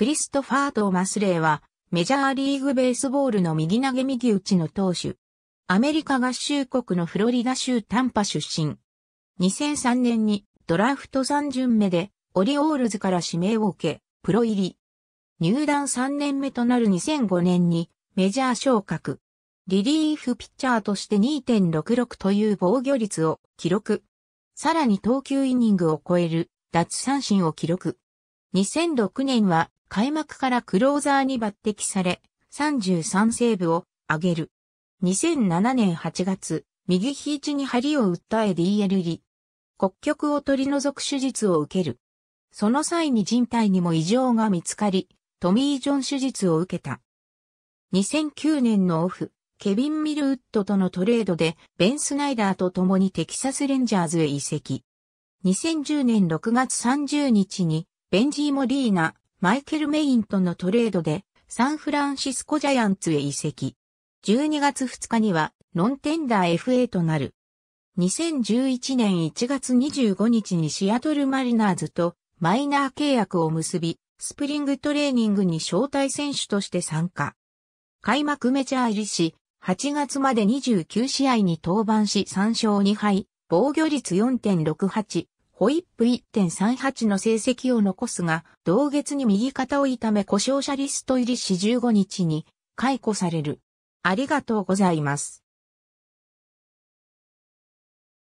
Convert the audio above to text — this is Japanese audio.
クリストファー・トーマス・レイは、メジャーリーグベースボールの右投げ右打ちの投手。アメリカ合衆国のフロリダ州タンパ出身。2003年にドラフト3巡目でオリオールズから指名を受け、プロ入り。入団3年目となる2005年にメジャー昇格。リリーフピッチャーとして 2.66 という防御率を記録。さらに投球イニングを超える奪三振を記録。2006年は開幕からクローザーに抜擢され、33セーブを挙げる。2007年8月、右肘に針を訴え DL 入り。骨棘を取り除く手術を受ける。その際に靭帯にも異常が見つかり、トミー・ジョン手術を受けた。2009年のオフ、ケビン・ミルウッドとのトレードで、ベン・スナイダーと共にテキサス・レンジャーズへ移籍。2010年6月30日に、ベンジー・モリーナ、マイケル・メインとのトレードで、サンフランシスコ・ジャイアンツへ移籍。12月2日には、ノンテンダー FA となる。2011年1月25日にシアトルマリナーズとマイナー契約を結び、スプリングトレーニングに招待選手として参加。開幕メジャー入りし、8月まで29試合に登板し3勝2敗、防御率 4.68、ホイップ 1.38 の成績を残すが、同月に右肩を痛め故障者リスト入りし15日に解雇される。ありがとうございます。